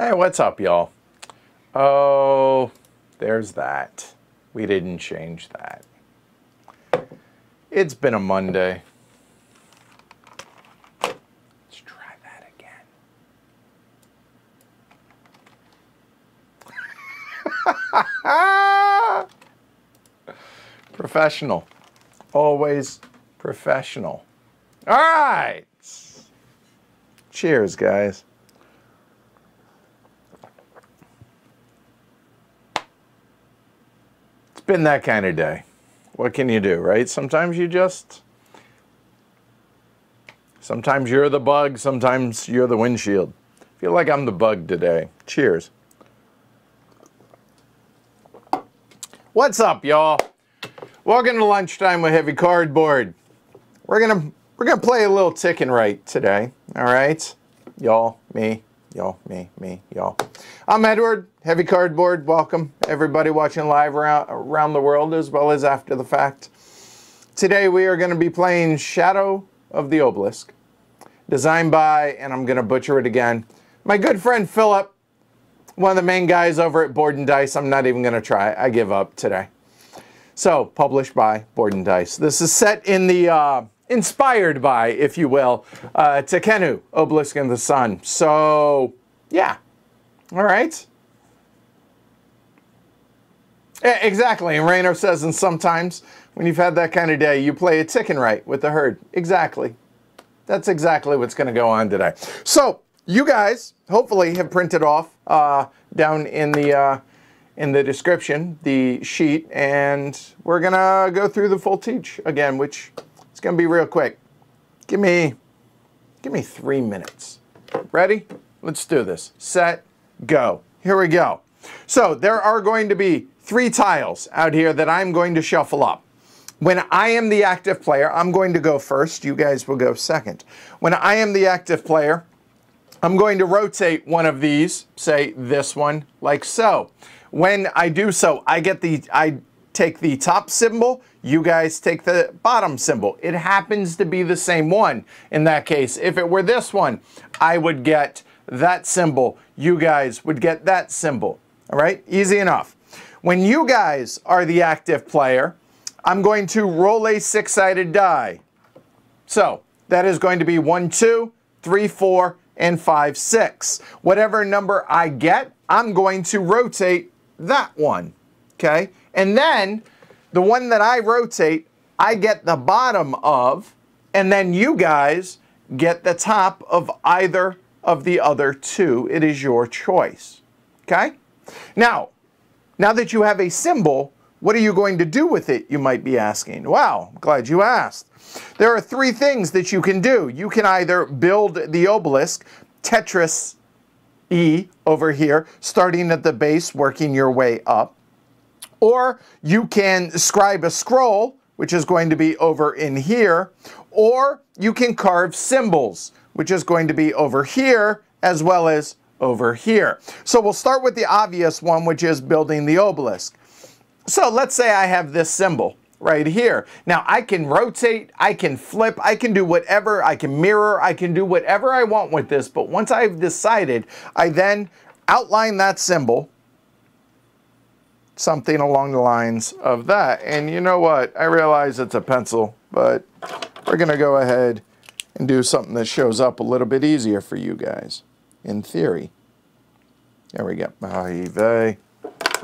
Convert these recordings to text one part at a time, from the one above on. Hey, what's up, y'all? Oh, there's that. We didn't change that. It's been a Monday. Let's try that again. Professional. Always professional. All right. Cheers, guys. It's been that kind of day. What can you do, right? Sometimes you're the bug, sometimes you're the windshield. I feel like I'm the bug today. Cheers. What's up, y'all? Welcome to Lunchtime with Heavy Cardboard. We're gonna play a little tick and write today, all right? Y'all, me, y'all, me, me, y'all. I'm Edward, Heavy Cardboard. Welcome, everybody watching live around the world as well as after the fact. Today we are gonna be playing Shadow of the Obelisk, designed by, and I'm gonna butcher it again, my good friend Phillip, one of the main guys over at Board and Dice. I'm not even gonna try, I give up today. So, published by Board and Dice. This is set in the, inspired by, if you will, Tekenu, Obelisk in the Sun. So, yeah. All right. Exactly. And Rainer says, and sometimes when you've had that kind of day, you play a tick and write with the herd. Exactly. That's exactly what's going to go on today. So, you guys hopefully have printed off down in the description the sheet, and we're going to go through the full teach again, which... it's gonna be real quick. Give me 3 minutes. Ready? Let's do this. Set, go. Here we go. So there are going to be 3 tiles out here that I'm going to shuffle up. When I am the active player, I'm going to go first. You guys will go second. When I am the active player, I'm going to rotate one of these, say this one, like so. When I do so, I take the top symbol, you guys take the bottom symbol. It happens to be the same one in that case. If it were this one, I would get that symbol. You guys would get that symbol. All right, easy enough. When you guys are the active player, I'm going to roll a 6-sided die. So that is going to be 1, 2, 3, 4, and 5, 6. Whatever number I get, I'm going to rotate that one, okay? And then the one that I rotate, I get the bottom of, and then you guys get the top of either of the other 2. It is your choice, okay? Now that you have a symbol, what are you going to do with it, you might be asking. Wow, I'm glad you asked. There are 3 things that you can do. You can either build the obelisk, Tetris-y over here, starting at the base, working your way up. Or you can scribe a scroll, which is going to be over in here, or you can carve symbols, which is going to be over here as well as over here. So we'll start with the obvious one, which is building the obelisk. So let's say I have this symbol right here. Now I can rotate, I can flip, I can do whatever, I can mirror, I can do whatever I want with this, but once I've decided, I then outline that symbol, something along the lines of that. And you know what? I realize it's a pencil, but we're gonna go ahead and do something that shows up a little bit easier for you guys, in theory. There we go. I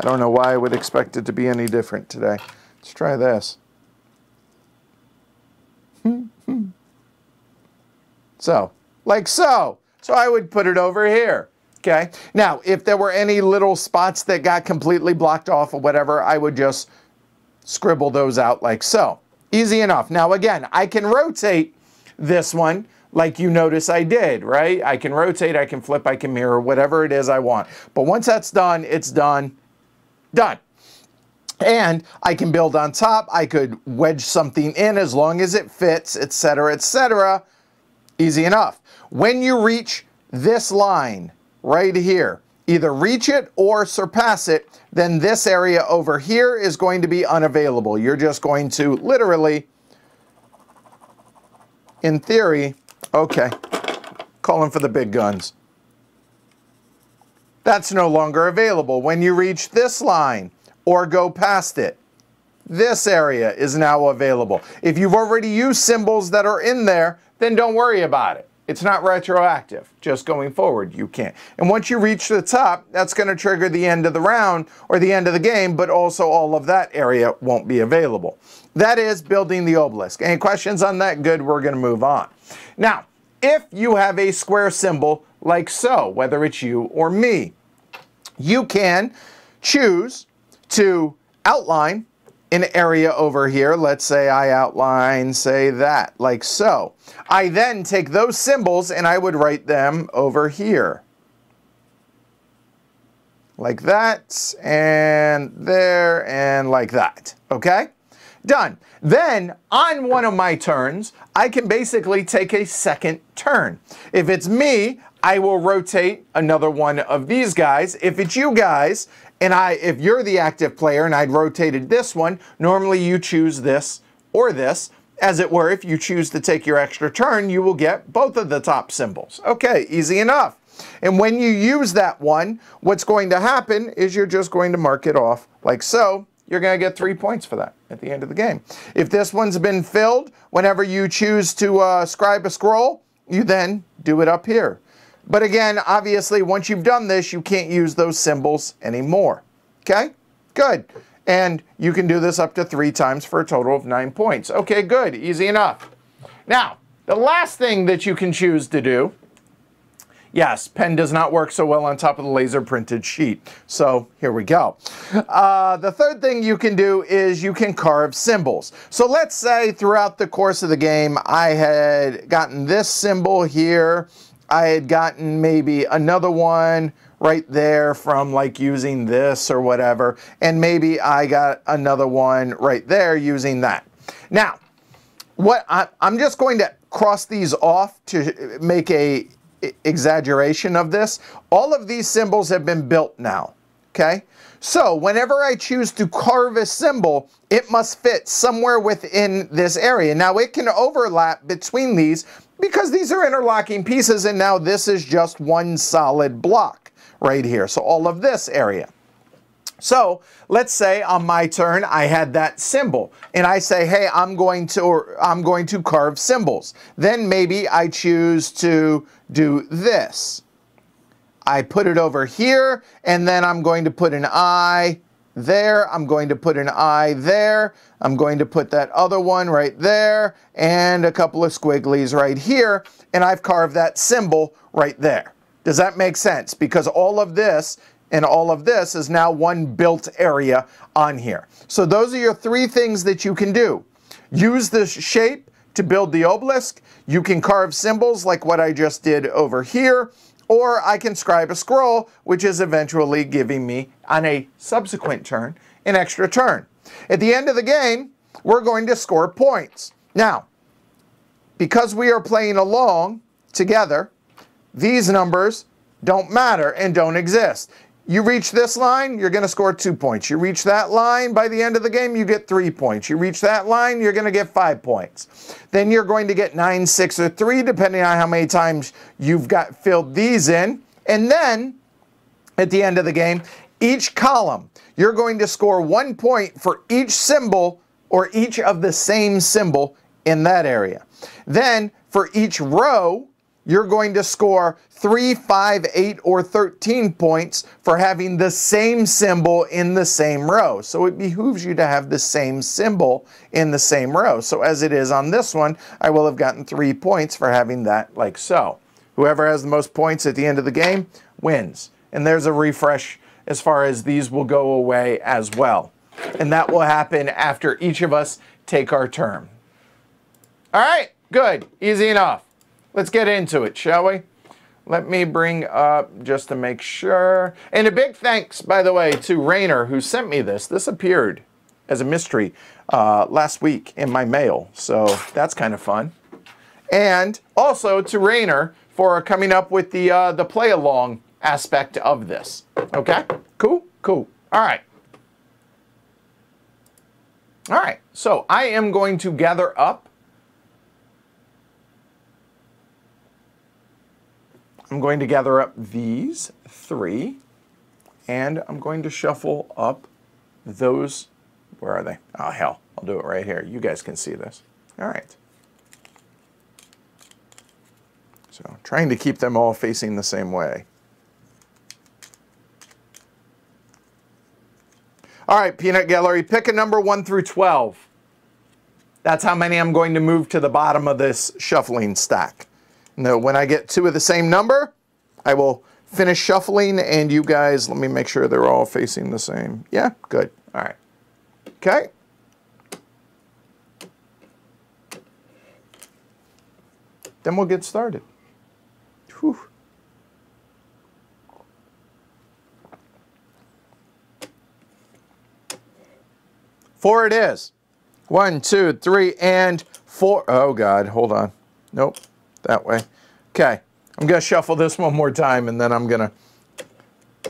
don't know why I would expect it to be any different today. Let's try this. So, like so. So I would put it over here. Okay, now if there were any little spots that got completely blocked off or whatever, I would just scribble those out like so. Easy enough. Now again, I can rotate this one like you notice I did, right? I can rotate, I can flip, I can mirror, whatever it is I want. But once that's done, it's done, done. And I can build on top, I could wedge something in as long as it fits, etc., etc. Easy enough. When you reach this line, right here, either reach it or surpass it, then this area over here is going to be unavailable. You're just going to literally, in theory, okay, calling for the big guns. That's no longer available when you reach this line or go past it. This area is now available. If you've already used symbols that are in there, then don't worry about it. It's not retroactive. Just going forward, you can't. And once you reach the top, that's going to trigger the end of the round or the end of the game, but also all of that area won't be available. That is building the obelisk. Any questions on that? Good, we're going to move on. Now, if you have a square symbol like so, whether it's you or me, you can choose to outline an area over here. Let's say I outline, say that, like so. I then take those symbols and I would write them over here. Like that, and there, and like that, okay? Done. Then, on one of my turns, I can basically take a second turn. If it's me, I will rotate another one of these guys. If it's you guys, and if you're the active player and I'd rotated this one, normally you choose this or this. As it were, if you choose to take your extra turn, you will get both of the top symbols. Okay, easy enough. And when you use that one, what's going to happen is you're just going to mark it off like so. You're going to get 3 points for that at the end of the game. If this one's been filled, whenever you choose to scribe a scroll, you then do it up here. But again, obviously, once you've done this, you can't use those symbols anymore. Okay? Good. And you can do this up to 3 times for a total of 9 points. Okay, good. Easy enough. Now, the last thing that you can choose to do, yes, pen does not work so well on top of the laser printed sheet. So here we go. The third thing you can do is you can carve symbols. So let's say throughout the course of the game, I had gotten this symbol here. I had gotten maybe another one right there from like using this or whatever. And maybe I got another one right there using that. Now, what I'm just going to cross these off to make a exaggeration of this. All of these symbols have been built now, okay? So whenever I choose to carve a symbol, it must fit somewhere within this area. Now it can overlap between these because these are interlocking pieces and now this is just one solid block right here. So all of this area. So let's say on my turn, I had that symbol and I say, hey, I'm going to carve symbols. Then maybe I choose to do this. I put it over here and then I'm going to put an eye there. I'm going to put an eye there. I'm going to put that other one right there and a couple of squigglies right here. And I've carved that symbol right there. Does that make sense? Because all of this and all of this is now one built area on here. So those are your 3 things that you can do. Use this shape to build the obelisk. You can carve symbols like what I just did over here, or I can scribe a scroll, which is eventually giving me, on a subsequent turn, an extra turn. At the end of the game, we're going to score points. Now, because we are playing along together, these numbers don't matter and don't exist. You reach this line, you're going to score 2 points. You reach that line, by the end of the game, you get 3 points. You reach that line, you're going to get 5 points. Then you're going to get 9, 6, or 3, depending on how many times you've got filled these in. And then, at the end of the game, each column, you're going to score 1 point for each symbol or each of the same symbol in that area. Then, for each row, you're going to score 3, 5, 8, or 13 points for having the same symbol in the same row. So it behooves you to have the same symbol in the same row. So as it is on this one, I will have gotten 3 points for having that like so. Whoever has the most points at the end of the game wins. And there's a refresh as far as these will go away as well. And that will happen after each of us take our turn. All right, good, easy enough. Let's get into it, shall we? Let me bring up just to make sure. And a big thanks, by the way, to Rainer who sent me this. This appeared as a mystery last week in my mail, so that's kind of fun. And also to Rainer for coming up with the play-along aspect of this. Okay? Cool? Cool. All right. All right, so I am going to gather up. I'm going to gather up these 3 and I'm going to shuffle up those. Where are they? Oh, hell, I'll do it right here. You guys can see this. All right. So trying to keep them all facing the same way. All right, Peanut Gallery, pick a number 1 through 12. That's how many I'm going to move to the bottom of this shuffling stack. Now, when I get two of the same number, I will finish shuffling, and you guys, let me make sure they're all facing the same. Yeah, good. All right. Okay. Then we'll get started. Whew. Four it is. 1, 2, 3, and 4. Oh, God. Hold on. Nope. That way. Okay. I'm going to shuffle this one more time, and then I'm going to...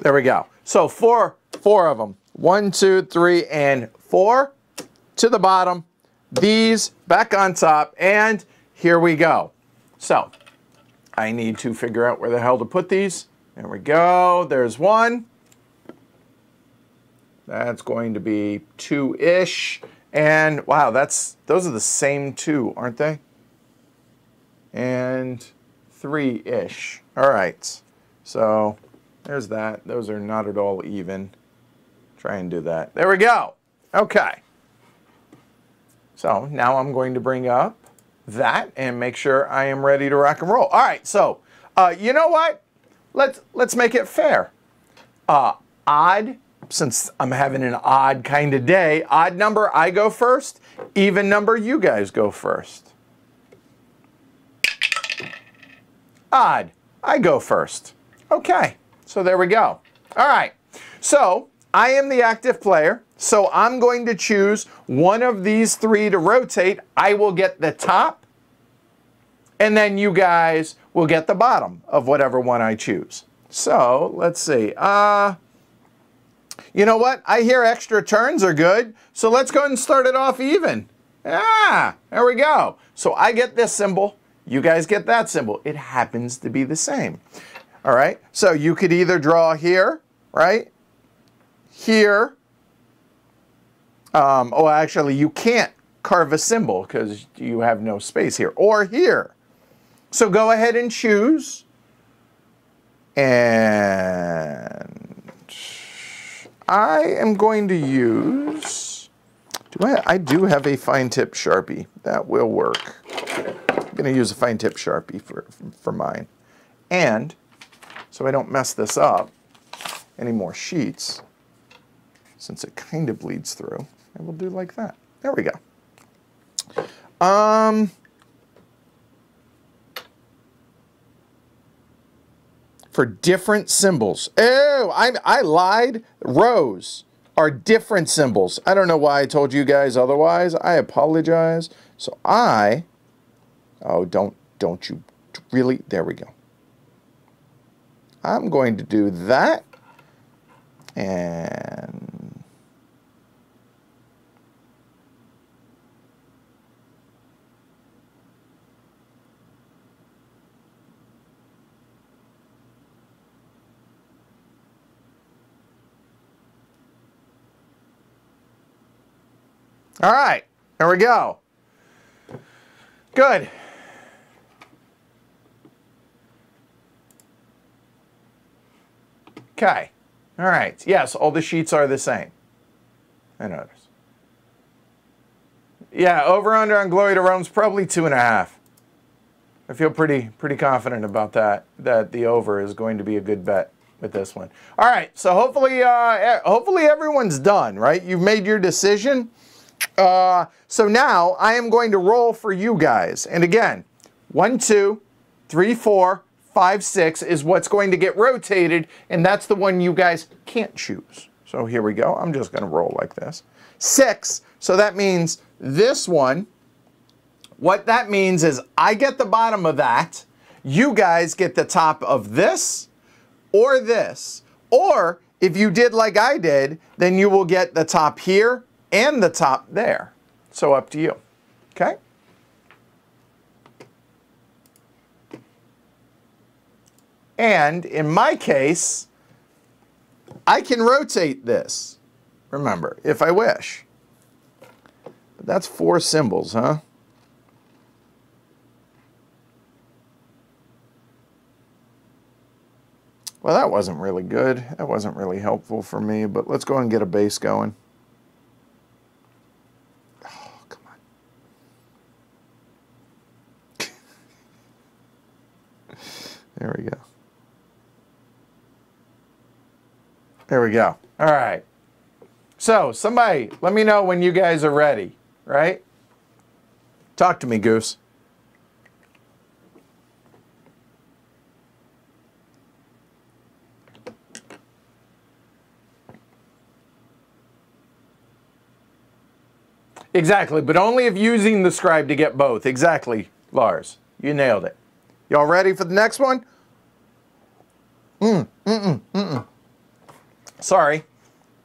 There we go. So four of them. 1, 2, 3, and 4. To the bottom. These back on top. And here we go. So I need to figure out where the hell to put these. There we go. There's one. That's going to be 2-ish. And wow, those are the same 2, aren't they? And 3-ish. All right. So there's that. Those are not at all even. Try and do that. There we go. Okay. So now I'm going to bring up that and make sure I am ready to rock and roll. All right. So you know what? Let's make it fair. Odd. Since I'm having an odd kind of day, odd number, I go first. Even number, you guys go first. Odd, I go first. Okay, so there we go. All right, so I am the active player, so I'm going to choose one of these 3 to rotate. I will get the top, and then you guys will get the bottom of whatever one I choose. So, let's see. You know what? I hear extra turns are good, so let's go ahead and start it off even. Ah, there we go. So I get this symbol. You guys get that symbol. It happens to be the same. All right, so you could either draw here, right? Here. Oh, actually, you can't carve a symbol because you have no space here. Or here. So go ahead and choose. And... I am going to use, I do have a fine tip Sharpie. That will work. I'm going to use a fine tip Sharpie for mine. And, so I don't mess this up, any more sheets, since it kind of bleeds through, I will do like that. There we go. For different symbols. Oh, I lied. Rows are different symbols. I don't know why I told you guys otherwise. I apologize. So I, oh, don't you really, there we go. I'm going to do that. And all right, there we go. Good. Okay. All right. Yes, all the sheets are the same. I noticed. Yeah, over under on Glory to Rome's probably 2.5. I feel pretty confident about that. That the over is going to be a good bet with this one. All right. So hopefully, hopefully everyone's done. Right? You've made your decision. So now I am going to roll for you guys. And again, 1, 2, 3, 4, 5, 6 is what's going to get rotated, and that's the one you guys can't choose. So here we go. I'm just going to roll like this. 6. So that means this one, what that means is I get the bottom of that. You guys get the top of this or this. Or if you did like I did, then you will get the top here and the top there. So up to you. Okay? And in my case, I can rotate this, remember, if I wish. But that's four symbols, huh? Well, that wasn't really good. That wasn't really helpful for me, but let's go and get a base going. Oh, come on. There we go. There we go. All right. So, somebody, let me know when you guys are ready, right? Talk to me, Goose. Exactly, but only if using the scribe to get both. Exactly, Lars. You nailed it. Y'all ready for the next one? Sorry.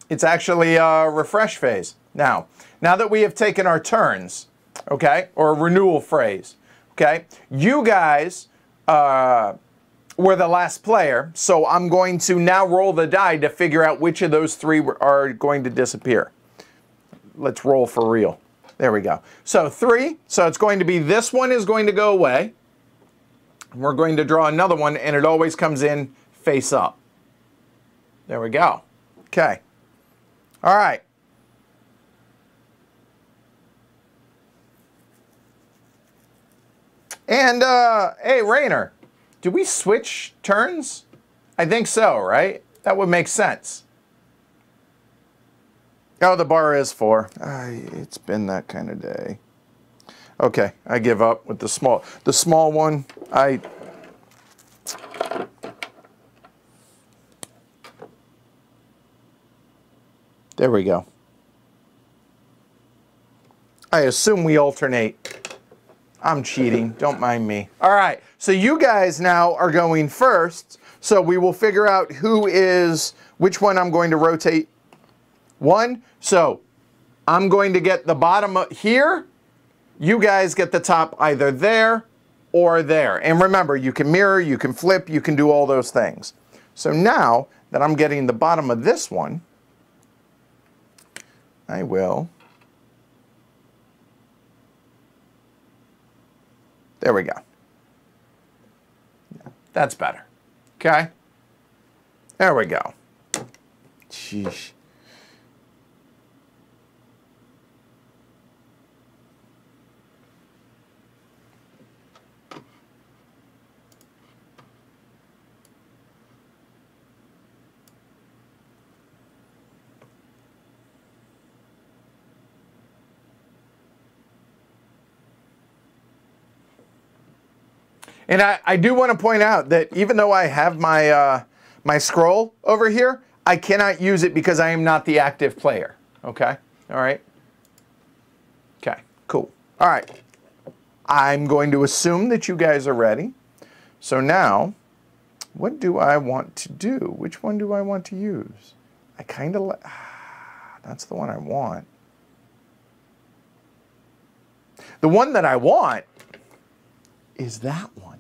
It's actually a refresh phase. Now that we have taken our turns, okay, or a renewal phase, okay, you guys were the last player, so I'm going to now roll the die to figure out which of those three are going to disappear. Let's roll for real. There we go. So three, so it's going to be, this one is going to go away. We're going to draw another one, and it always comes in face up. There we go. Okay. All right. And, hey, Rainer, do we switch turns? I think so, right? That would make sense. Oh, the bar is four. It's been that kind of day. Okay, I give up with the small one. There we go. I assume we alternate. I'm cheating, don't mind me. All right, so you guys now are going first, so we will figure out which one I'm going to rotate. One, so I'm going to get the bottom here. You guys get the top either there or there. And remember, you can mirror, you can flip, you can do all those things. So now that I'm getting the bottom of this one, I will. There we go. Yeah, that's better. Okay. There we go. Sheesh. And I do want to point out that even though I have my my scroll over here, I cannot use it because I am not the active player. Okay? All right? Okay, cool. All right. I'm going to assume that you guys are ready. So now, what do I want to do? Which one do I want to use? I kind of like... that's the one I want. The one that I want is that one.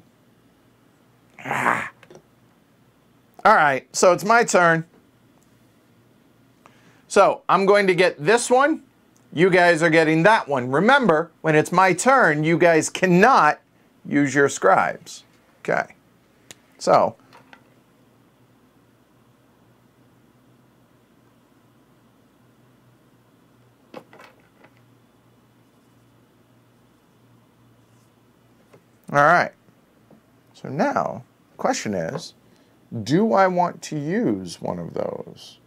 Ah. All right, so it's my turn. So I'm going to get this one. You guys are getting that one. Remember, when it's my turn, you guys cannot use your scribes. Okay, so. All right, so now the question is, do I want to use one of those?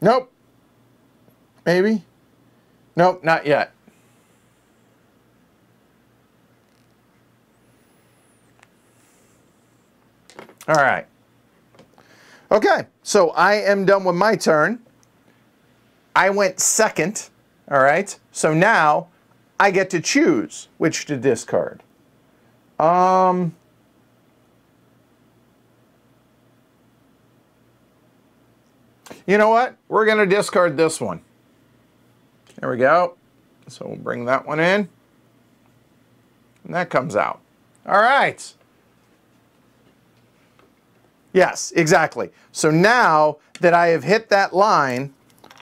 Nope. Maybe? Nope, not yet. All right. Okay, so I am done with my turn. I went second, all right? So now I get to choose which to discard. You know what? We're gonna discard this one. There we go. So we'll bring that one in. And that comes out. All right. Yes, exactly. So now that I have hit that line,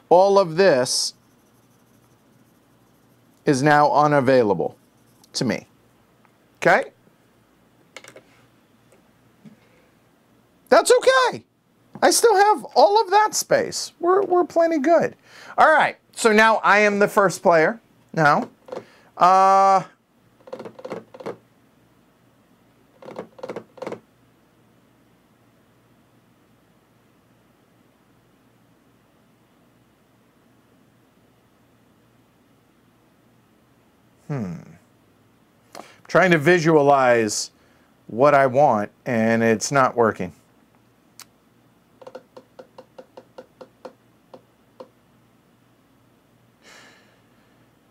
all of this is now unavailable to me. Okay? That's okay. I still have all of that space. We're plenty good. All right, so now I am the first player. Now, I'm trying to visualize what I want, and it's not working.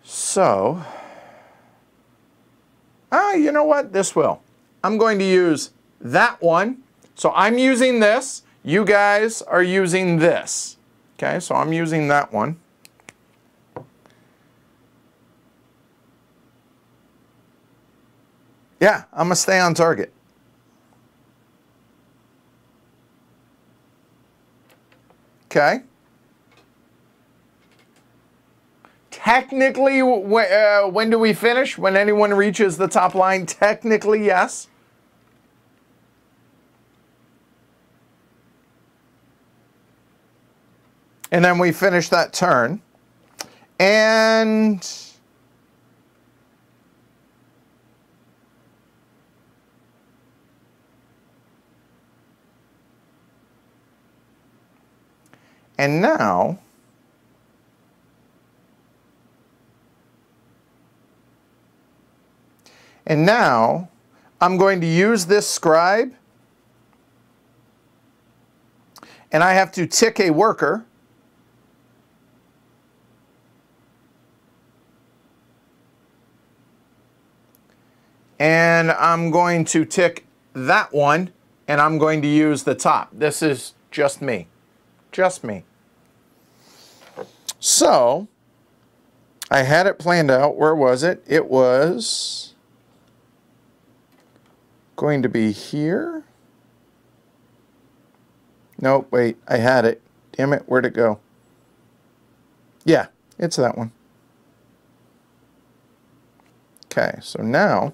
So, you know what? This will. I'm going to use that one. So I'm using this. You guys are using this. Okay, so I'm using that one. Yeah, I'm gonna stay on target. Okay. Technically, when do we finish? When anyone reaches the top line? Technically, yes. And then we finish that turn. And now, I'm going to use this scribe, and I have to tick a worker. And I'm going to tick that one, and I'm going to use the top. This is just me. Just me. So, I had it planned out. Where was it? It was going to be here. Nope, wait, I had it. Damn it, where'd it go? Yeah, it's that one. Okay, so now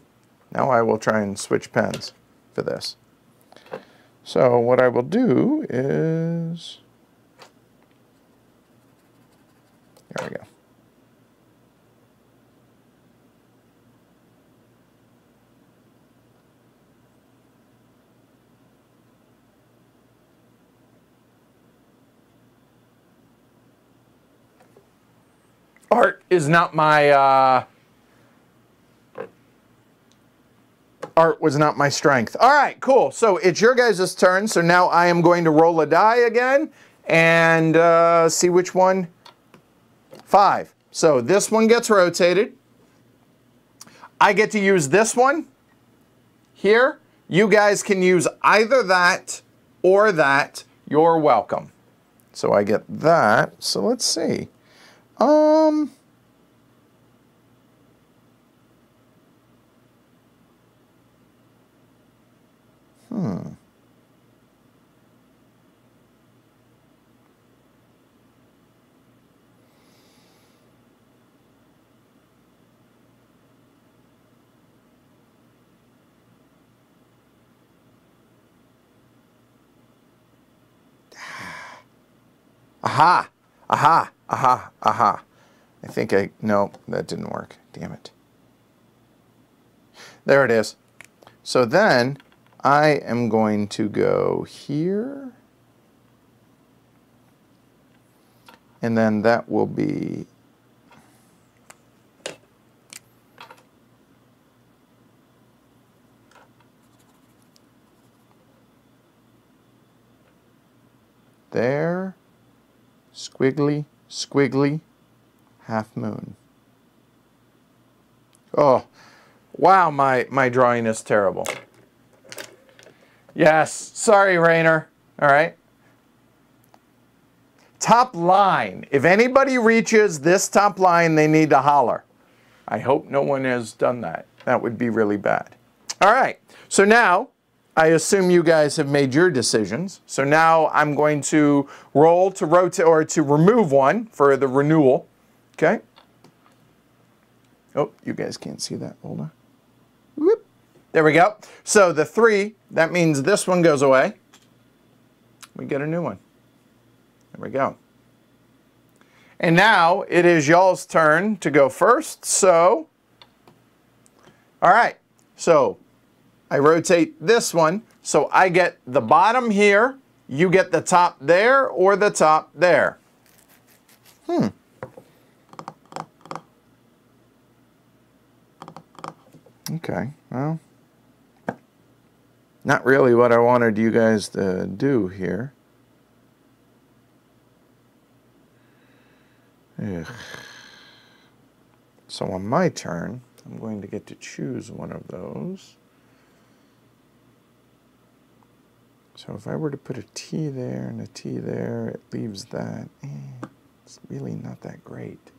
I will try and switch pens for this. So what I will do is, there we go. Art is not my, art was not my strength. All right, cool. So it's your guys' turn. So now I am going to roll a die again and see which one. 5. So this one gets rotated. I get to use this one here. You guys can use either that or that. You're welcome. So I get that. So let's see. Aha! Aha! Aha, aha. I think no, that didn't work. Damn it. There it is. So then I am going to go here. And then that will be, there, squiggly, squiggly, half moon. Oh, wow, my drawing is terrible. Yes, sorry, Rainer. All right. Top line. If anybody reaches this top line, they need to holler. I hope no one has done that. That would be really bad. All right. So now, I assume you guys have made your decisions. So now I'm going to roll to rotate or to remove one for the renewal. Okay. Oh, you guys can't see that. Hold on. Whoop. There we go. So the 3, that means this one goes away. We get a new one. There we go. And now it is y'all's turn to go first. So, all right. So I rotate this one. So I get the bottom here. You get the top there or the top there. Okay, well, not really what I wanted you guys to do here. Ugh. So on my turn, I'm going to get to choose one of those. So if I were to put a T there and a T there, it leaves that. It's really not that great.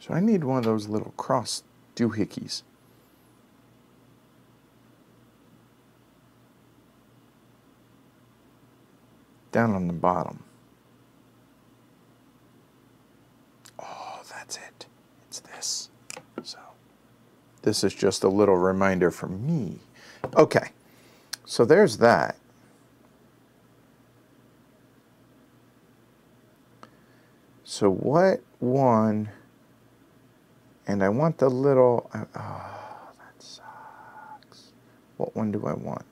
So I need one of those little cross doohickeys. Down on the bottom. Oh, that's it. It's this. So this is just a little reminder for me. Okay. So there's that. So what one, and I want the little, oh, that sucks. What one do I want?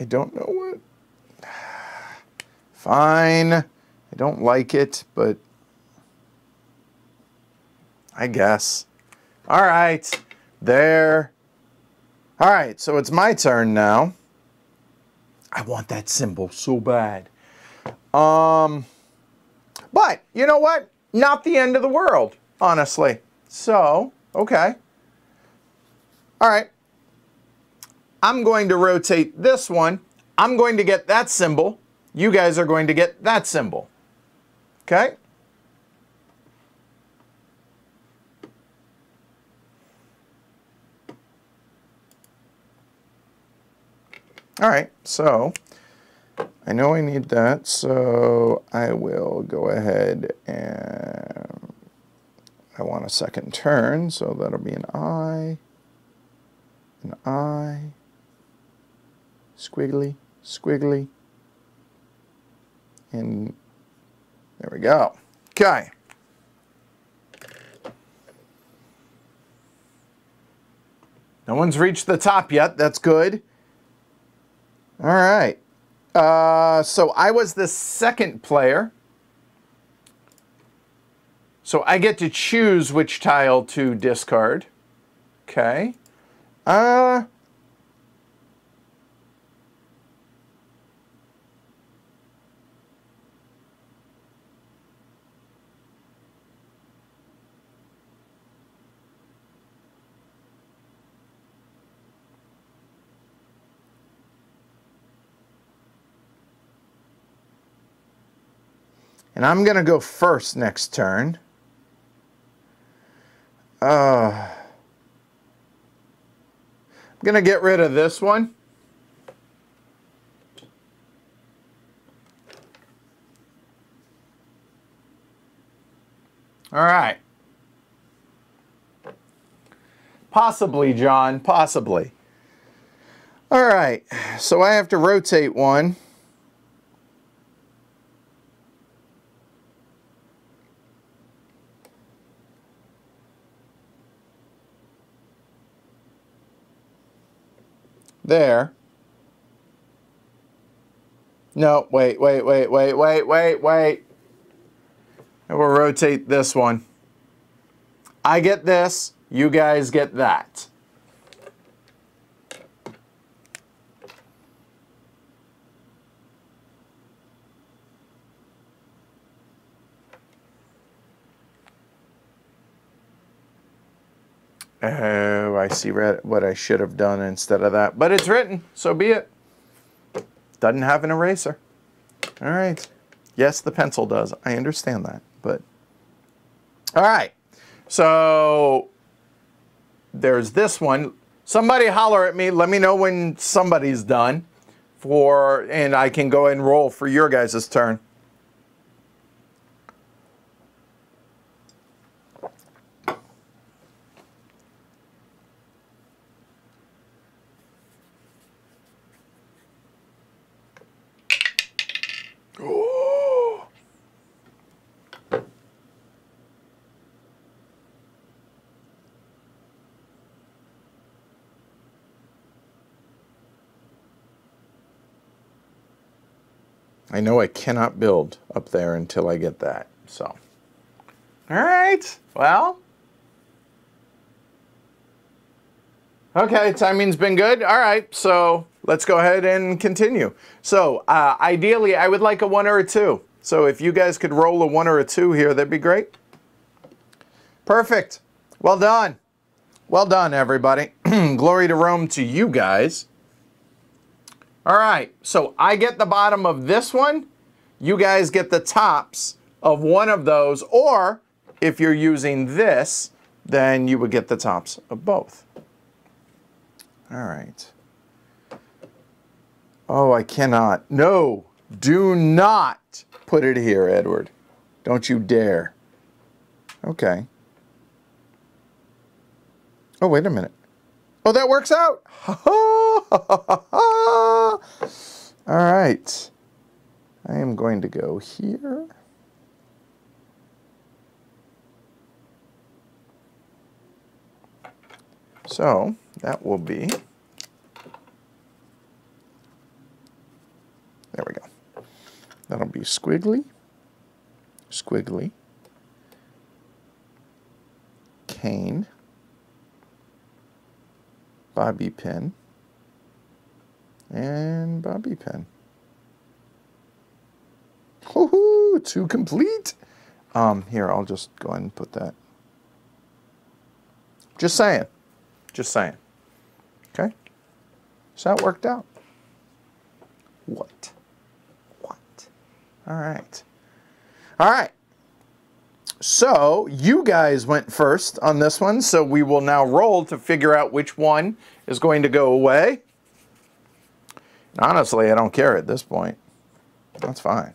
I don't know what. Fine. I don't like it, but I guess. All right. There. All right. So it's my turn now. I want that symbol so bad. But you know what? Not the end of the world, honestly. So, okay. All right. I'm going to rotate this one. I'm going to get that symbol. You guys are going to get that symbol. Okay? All right, so I know I need that, so I will go ahead and I want a second turn, so that'll be an I, an I. Squiggly, squiggly, and there we go. Okay. No one's reached the top yet. That's good. All right. So I was the second player. So I get to choose which tile to discard. Okay. And I'm going to go first next turn. I'm going to get rid of this one. All right. Possibly, John, possibly. All right. So I have to rotate one. There. No, wait. And we'll rotate this one. I get this, you guys get that. Oh, I see what I should have done instead of that. But it's written, so be it. Doesn't have an eraser. All right. Yes, the pencil does. I understand that, but... All right. So there's this one. Somebody holler at me. Let me know when somebody's done. And I can go and roll for your guys' turn. I know I cannot build up there until I get that, so. All right, well. Okay, timing's been good. All right, so let's go ahead and continue. So ideally, I would like a 1 or a 2. So if you guys could roll a 1 or a 2 here, that'd be great. Perfect, well done. Well done, everybody. Glory to Rome to you guys. All right, so I get the bottom of this one. You guys get the tops of one of those, or if you're using this, then you would get the tops of both. All right. Oh, I cannot. No, do not put it here, Edward. Don't you dare. Okay. Oh, wait a minute. Oh, that works out. All right. I am going to go here. So that will be. There we go. That'll be squiggly, squiggly, cane, bobby pin, and bobby pin. Woohoo! To complete. Here, I'll just go ahead and put that. Just saying. Just saying. Okay? So that worked out. What? What? All right. All right. So you guys went first on this one, so we will now roll to figure out which one is going to go away. And honestly, I don't care at this point. That's fine.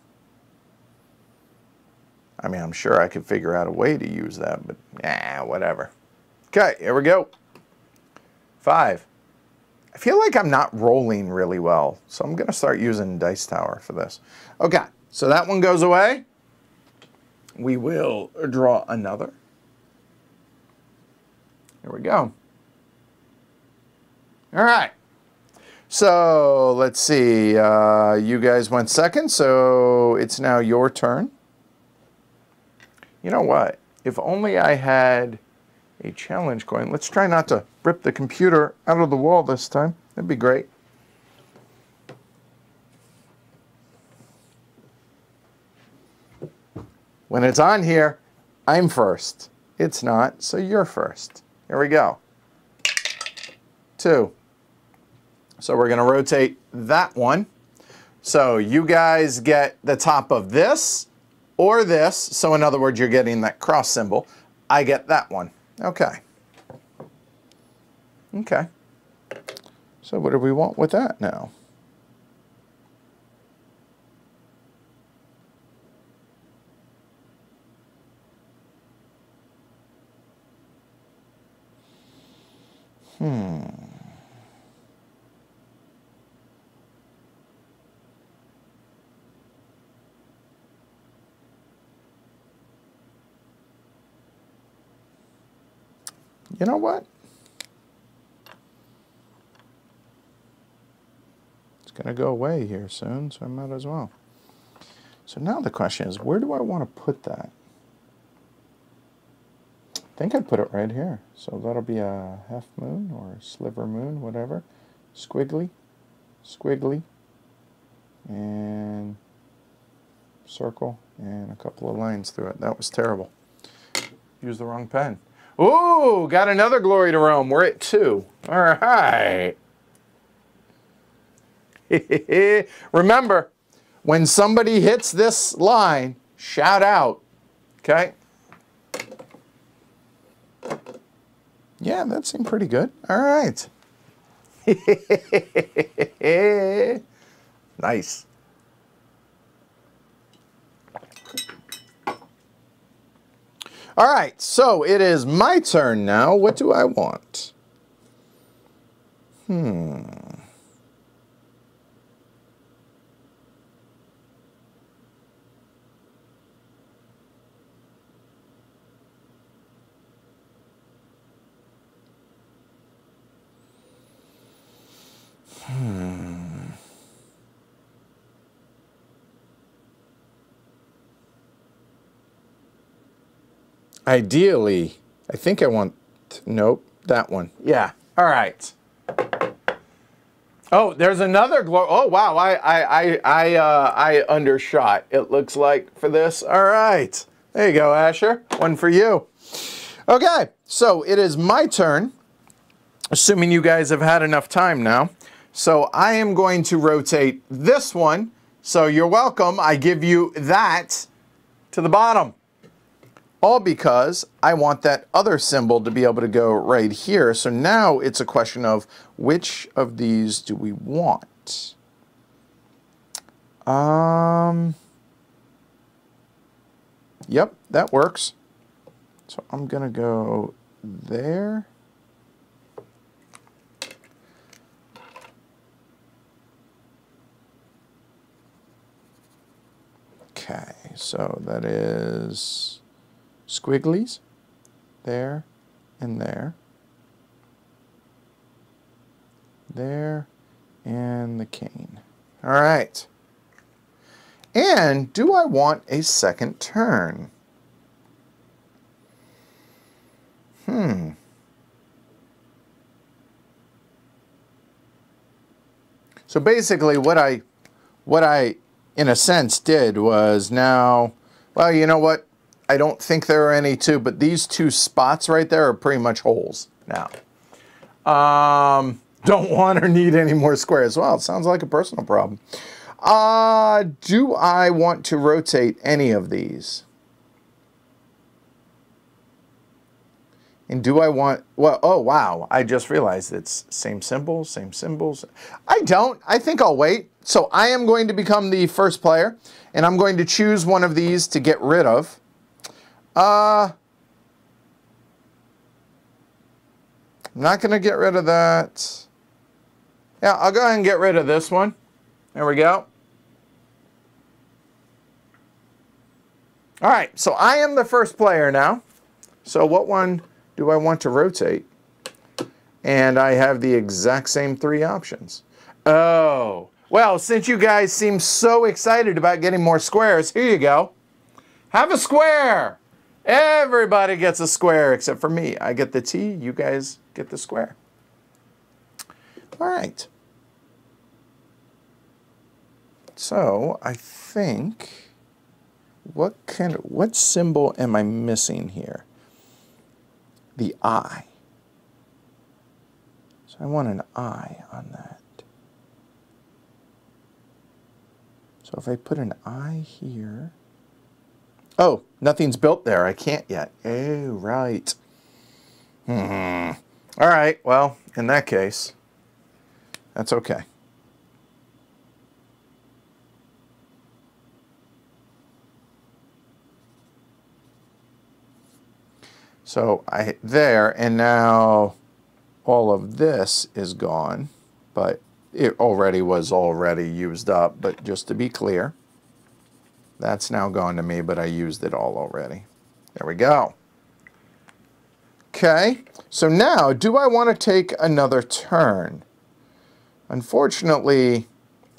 I mean, I'm sure I could figure out a way to use that, but nah, whatever. Okay, here we go. 5. I feel like I'm not rolling really well, so I'm going to start using Dice Tower for this. Okay, so that one goes away. We will draw another. Here we go. All right. So let's see. You guys went second, so it's now your turn. You know what? If only I had a challenge coin. Let's try not to rip the computer out of the wall this time. That'd be great. When it's on here, I'm first. It's not, so you're first. Here we go. 2. So we're going to rotate that one. So you guys get the top of this or this. So in other words, you're getting that cross symbol. I get that one. Okay. Okay. So what do we want with that now? You know what? It's going to go away here soon, so I might as well. So now the question is, where do I want to put that? I think I'd put it right here. So that'll be a half moon or a sliver moon, whatever. Squiggly, squiggly, and circle, and a couple of lines through it. That was terrible. Used the wrong pen. Ooh, got another glory to roam. We're at 2. All right. Remember, when somebody hits this line, shout out. Okay? Yeah, that seemed pretty good. All right. Nice. All right, so it is my turn now. What do I want? Ideally, I think I want, nope, that one. Yeah, all right. Oh, there's another glory. Oh, wow, I undershot, it looks like, for this. All right, there you go, Asher, one for you. Okay, so it is my turn, assuming you guys have had enough time now. So I am going to rotate this one. So you're welcome, I give you that to the bottom. All because I want that other symbol to be able to go right here. So now it's a question of which of these do we want? Yep, that works. So I'm gonna go there. Okay, so that is squigglies, there and there, there and the cane. All right. And do I want a second turn? So basically what I in a sense did was now, well, you know what? I don't think there are any two, but these two spots right there are pretty much holes now. Don't want or need any more squares. Well, it sounds like a personal problem. Do I want to rotate any of these? And do I want, well, oh, wow. I just realized it's same symbols, same symbols. I don't. I think I'll wait. So I am going to become the first player, and I'm going to choose one of these to get rid of. I'm not going to get rid of that. Yeah, I'll go ahead and get rid of this one. There we go. All right, so I am the first player now. So what one do I want to rotate? And I have the exact same 3 options. Oh, well, since you guys seem so excited about getting more squares, here you go. Have a square. Everybody gets a square except for me. I get the T, you guys get the square. All right. So I think, what symbol am I missing here? The I. So I want an I on that. So if I put an I here, oh, nothing's built there. I can't yet. Oh, right. All right. Well, in that case, that's okay. So I hit there, and now all of this is gone, but it already was used up. But just to be clear, that's now gone to me, but I used it all already. There we go. Okay, so now, do I want to take another turn? Unfortunately,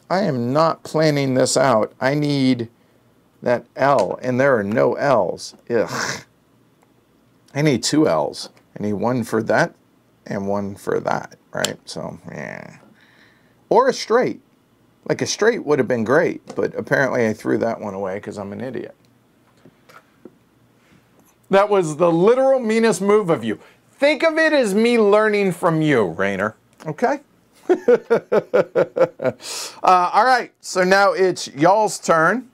I am not planning this out. I need that L, and there are no L's. Ugh. I need 2 L's. I need one for that and one for that, right? So, yeah. Or a straight. Like a straight would have been great, but apparently I threw that one away because I'm an idiot. That was the literal meanest move of you. Think of it as me learning from you, Rainer. Okay? All right, so now it's y'all's turn.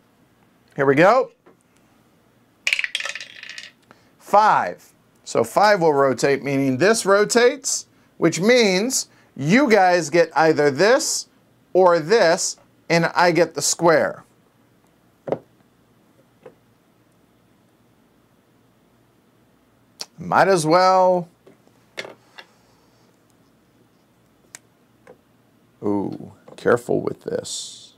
Here we go. 5. So 5 will rotate, meaning this rotates, which means you guys get either this or this, and I get the square. Might as well. Ooh, careful with this.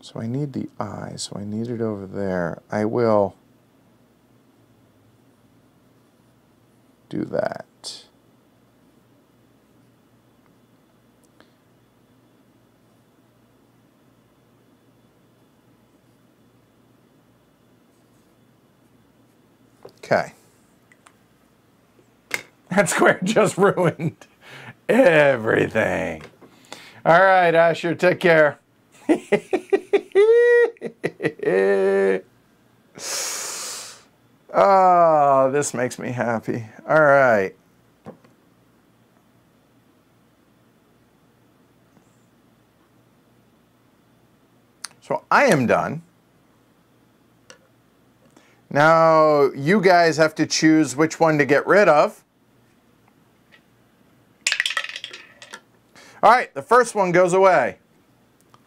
So I need the eye, so I need it over there. I will do that. Okay. That square just ruined everything. All right, Asher, take care. Oh, this makes me happy. All right. So I am done. Now you guys have to choose which one to get rid of. All right, the first one goes away.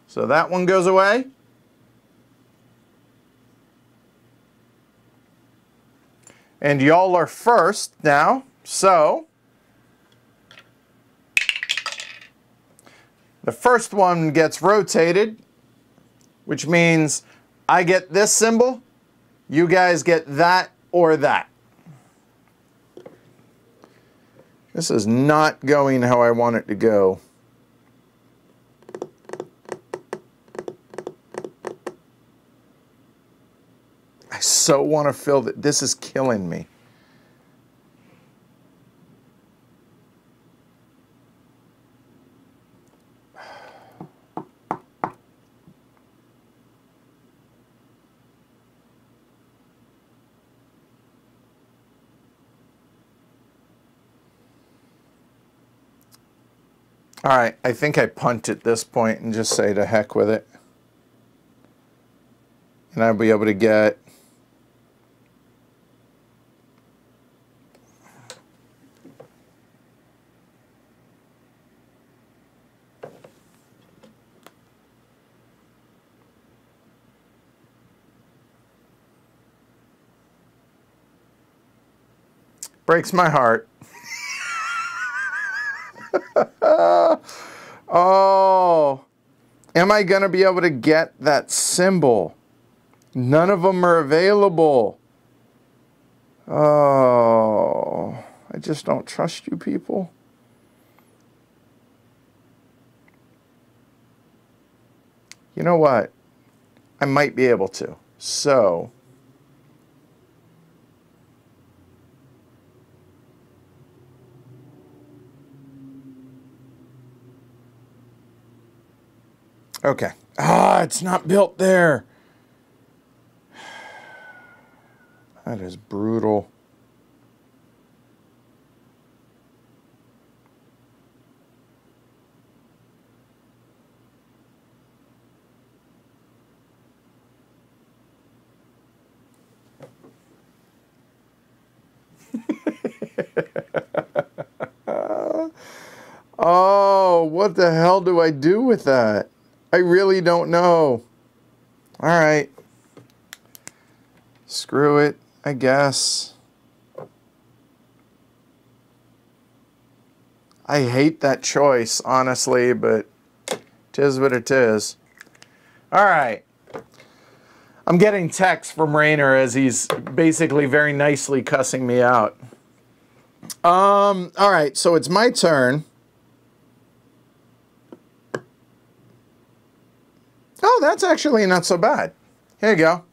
So that one goes away. And y'all are first now, so the first one gets rotated, which means I get this symbol, you guys get that or that. This is not going how I want it to go. I so want to fill that. This is killing me. All right, I think I punt at this point and just say to heck with it. And I'll be able to get breaks my heart. Oh, am I going to be able to get that symbol? None of them are available. Oh, I just don't trust you people. You know what? I might be able to. So okay. Ah, it's not built there. That is brutal. Oh, what the hell do I do with that? I really don't know. All right. Screw it, I guess. I hate that choice, honestly, but 'tis what it is. All right. I'm getting texts from Rainer as he's basically very nicely cussing me out. All right, so it's my turn. Oh, that's actually not so bad. Here you go.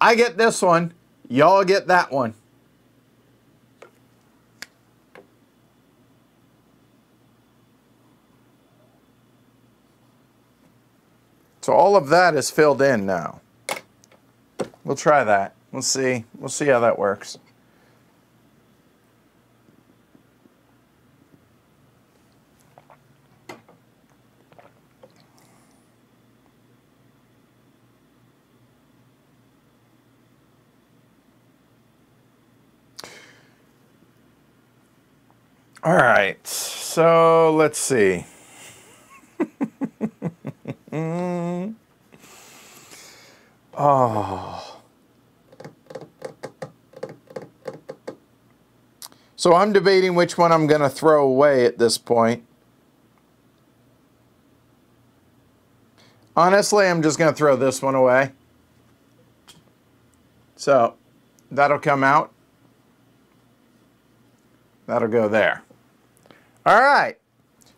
I get this one. Y'all get that one. So all of that is filled in now. We'll try that. We'll see. We'll see how that works. All right, so let's see. Oh. So I'm debating which one I'm going to throw away at this point. Honestly, I'm just going to throw this one away. So that'll come out. That'll go there. All right,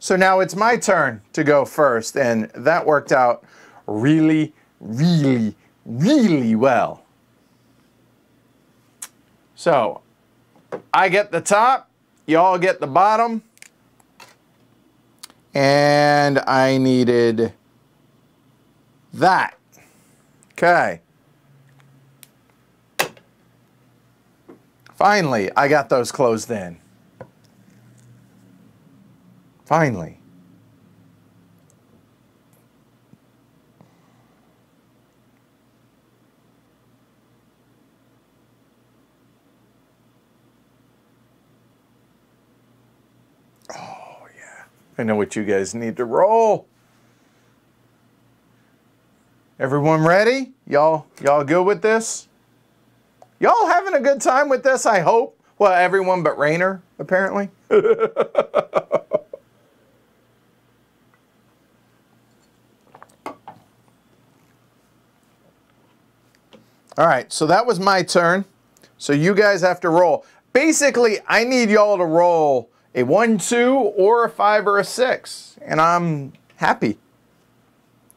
so now it's my turn to go first, and that worked out really, really, really well. So I get the top, y'all get the bottom, and I needed that. Okay. Finally, I got those closed in. Finally. Oh, yeah. I know what you guys need to roll. Everyone ready? Y'all good with this? Y'all having a good time with this, I hope. Well, everyone but Rainer, apparently. All right, so that was my turn. So you guys have to roll. Basically, I need y'all to roll a 1, 2, or a 5, or a 6, and I'm happy.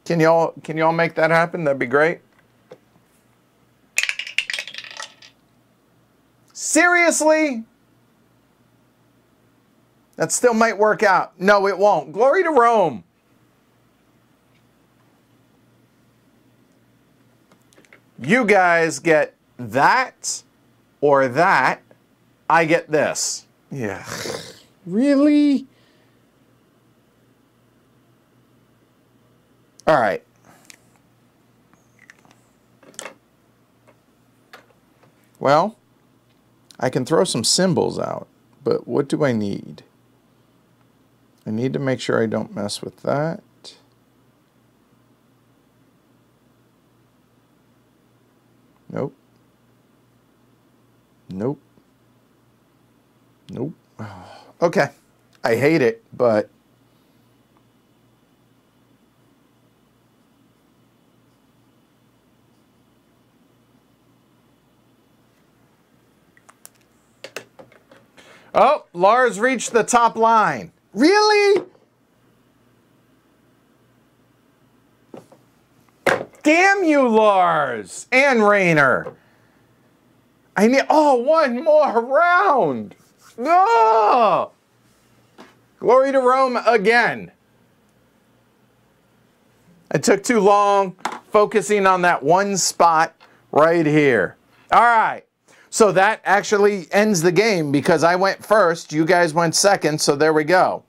Can y'all make that happen? That'd be great. Seriously? That still might work out. No, it won't. Glory to Rome. You guys get that or that. I get this. Yeah. Really? All right. Well, I can throw some symbols out, but what do I need? I need to make sure I don't mess with that. Nope. Nope. Nope. Okay. I hate it, but... Oh, Lars reached the top line. Really? Damn you, Lars and Rainer. I need, oh, one more round. Oh! Glory to Rome again. I took too long focusing on that one spot right here. All right, so that actually ends the game because I went first, you guys went second, so there we go.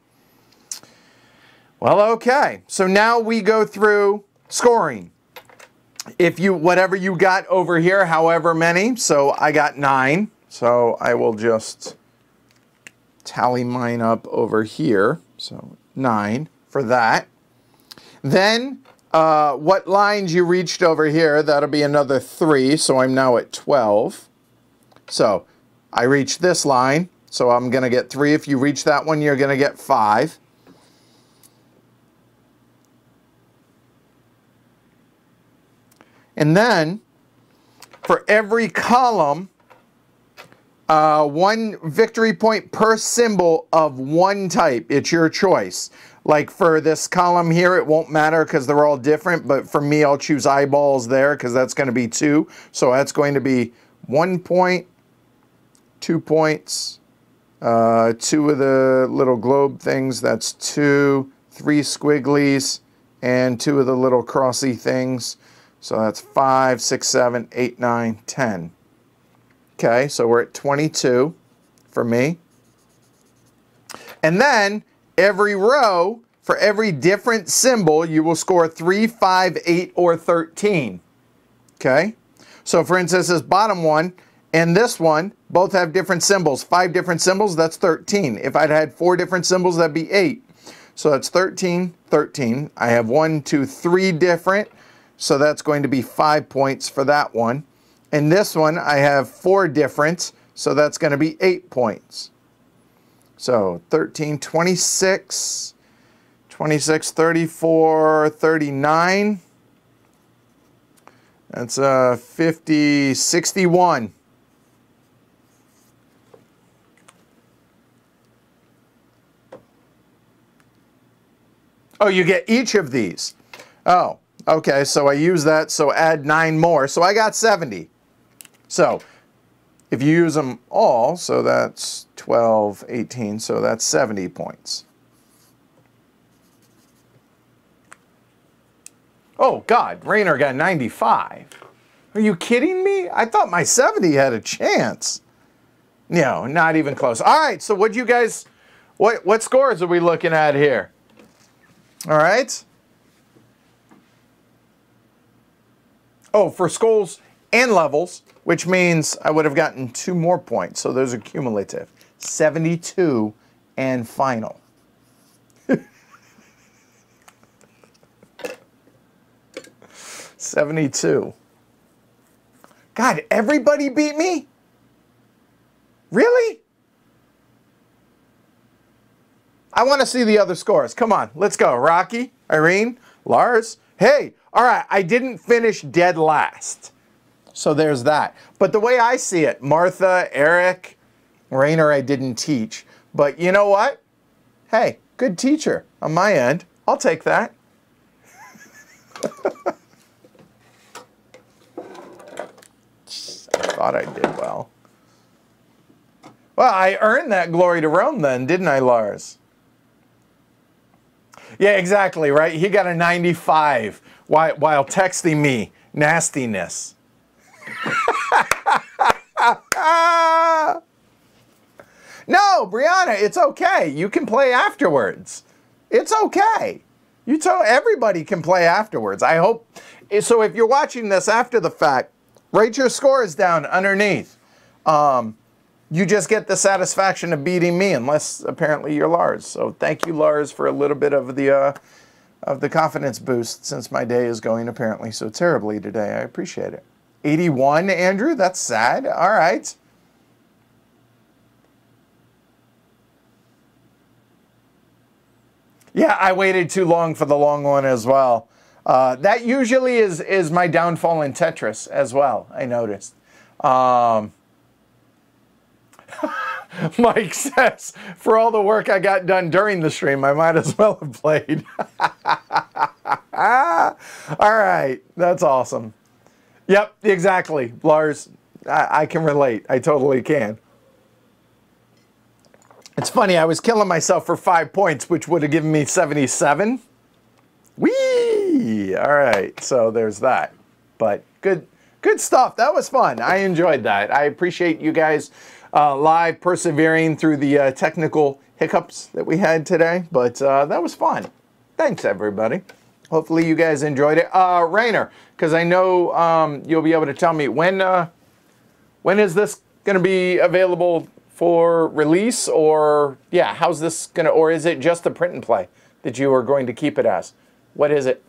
Well, okay, so now we go through scoring. If you, whatever you got over here, however many, so I got 9, so I will just tally mine up over here, so 9 for that. Then what lines you reached over here, that'll be another 3, so I'm now at 12. So I reached this line, so I'm gonna get 3. If you reach that one, you're gonna get 5. And then, for every column, one victory point per symbol of one type. It's your choice. Like for this column here, it won't matter because they're all different, but for me, I'll choose eyeballs there because that's going to be 2. So that's going to be 1 point, 2 points, 2 of the little globe things, that's 2, 3 squigglies, and 2 of the little crossy things. So that's 5, 6, 7, 8, 9, 10. Okay, so we're at 22 for me. And then every row, for every different symbol, you will score 3, 5, 8, or 13. Okay, so for instance, this bottom one and this one both have different symbols. 5 different symbols, that's 13. If I'd had 4 different symbols, that'd be 8. So that's 13, 13. I have 1, 2, 3 different. So that's going to be 5 points for that one. And this one, I have 4 different, so that's going to be 8 points. So 13, 26, 26, 34, 39. That's 50, 61. Oh, you get each of these. Oh, okay, so I use that, so add 9 more. So I got 70. So if you use them all, so that's 12, 18, so that's 70 points. Oh, God, Rainer got 95. Are you kidding me? I thought my 70 had a chance. No, not even close. All right, so what do you guys, what scores are we looking at here? All right. Oh, for schools and levels, which means I would have gotten 2 more points. So those are cumulative. 72 and final. God, everybody beat me? Really? I want to see the other scores. Come on, let's go. Rocky, Irene, Lars. Hey, all right, I didn't finish dead last. So there's that. But the way I see it, Martha, Eric, Rainer, I didn't teach. But you know what? Hey, good teacher on my end. I'll take that. Thought I did well. Well, I earned that glory to Rome then, didn't I, Lars? Yeah, exactly, right? He got a 95 while texting me nastiness. No, Brianna, it's okay. You can play afterwards. It's okay. You tell everybody can play afterwards. I hope. So if you're watching this after the fact, write your scores down underneath. You just get the satisfaction of beating me, unless apparently you're Lars. So thank you, Lars, for a little bit of the confidence boost, since my day is going apparently so terribly today. I appreciate it. 81, Andrew? That's sad. All right. Yeah, I waited too long for the long one as well. That usually is my downfall in Tetris as well, I noticed. Mike says, for all the work I got done during the stream, I might as well have played. All right, that's awesome. Yep, exactly. Lars, I can relate. I totally can. It's funny, I was killing myself for 5 points, which would have given me 77. Whee! All right, so there's that. But good stuff. That was fun. I enjoyed that. I appreciate you guys live persevering through the technical hiccups that we had today. But that was fun. Thanks, everybody. Hopefully you guys enjoyed it. Rainer, because I know you'll be able to tell me when is this going to be available for release, or, yeah, how's this going to, or is it just the print and play that you are going to keep it as? What is it?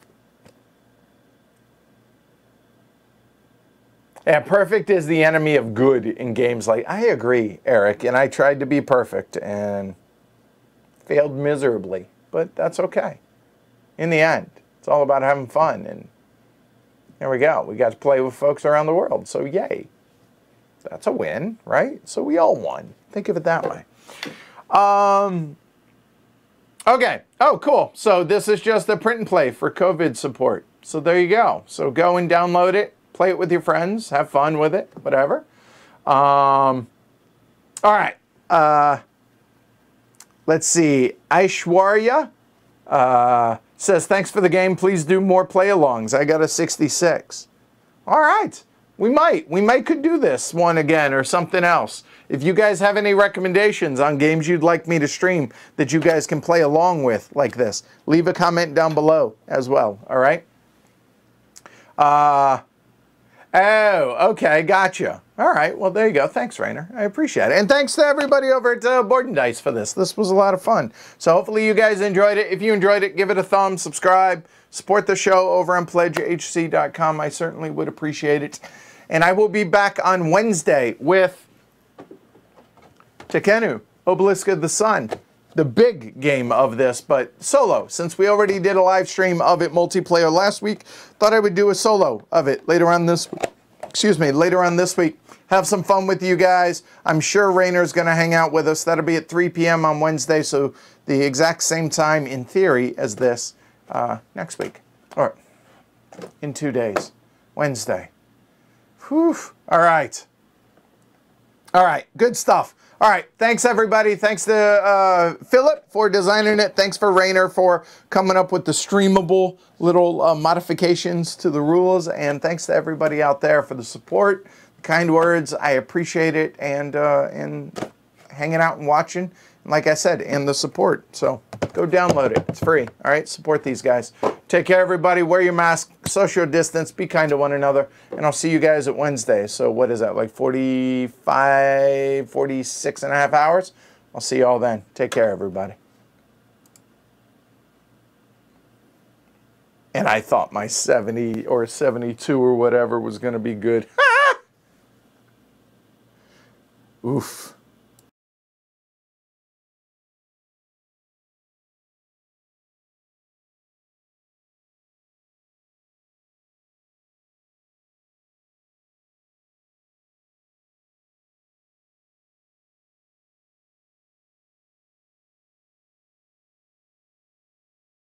Yeah, perfect is the enemy of good in games like... I agree, Eric, and I tried to be perfect and failed miserably, but that's okay. In the end, it's all about having fun, and there we go. We got to play with folks around the world, so yay. That's a win, right? So we all won. Think of it that way. Okay. Oh, cool. So this is just the print and play for COVID support. So there you go. So go and download it. Play it with your friends, have fun with it, whatever. All right. Let's see. Aishwarya, Says, thanks for the game. Please do more play-alongs. I got a 66. All right. We might could do this one again or something else. If you guys have any recommendations on games you'd like me to stream that you guys can play along with like this, leave a comment down below as well. All right? Oh, okay. Gotcha. All right. Well, there you go. Thanks, Rainer. I appreciate it. And thanks to everybody over at Board and Dice for this. This was a lot of fun. So hopefully you guys enjoyed it. If you enjoyed it, give it a thumb, subscribe, support the show over on PledgeHC.com. I certainly would appreciate it. And I will be back on Wednesday with Tekenu, Obelisk of the Sun, the big game of this, but solo. Since we already did a live stream of it multiplayer last week, thought I would do a solo of it later on this week. Excuse me, later on this week. Have some fun with you guys. I'm sure Rainer's going to hang out with us. That'll be at 3 p.m. on Wednesday, so the exact same time in theory as this next week. Or in 2 days, Wednesday. Whew. All right. All right, good stuff. All right, thanks everybody. Thanks to Phillip for designing it. Thanks for Rainer for coming up with the streamable little modifications to the rules. And thanks to everybody out there for the support, the kind words. I appreciate it and hanging out and watching. And like I said, and the support. So go download it. It's free. All right, support these guys. Take care, everybody. Wear your mask, social distance, be kind to one another. And I'll see you guys at Wednesday. So what is that, like 46 and a half hours? I'll see you all then. Take care, everybody. And I thought my 70 or 72 or whatever was going to be good. Oof.